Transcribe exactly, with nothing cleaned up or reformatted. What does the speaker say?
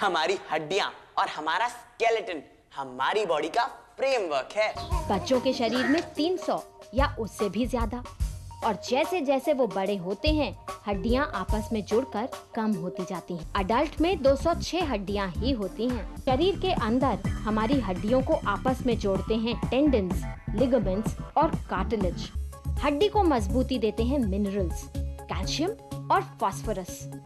हमारी हड्डियां और हमारा स्केलेटन हमारी बॉडी का फ्रेमवर्क है। बच्चों के शरीर में तीन सौ या उससे भी ज्यादा, और जैसे जैसे वो बड़े होते हैं हड्डियां आपस में जुड़कर कम होती जाती हैं। अडल्ट में दो सौ छह हड्डियां ही होती हैं। शरीर के अंदर हमारी हड्डियों को आपस में जोड़ते हैं टेंडन्स, लिगामेंट्स और कार्टिलेज। हड्डी को मजबूती देते हैं मिनरल्स, कैल्शियम और फॉस्फोरस।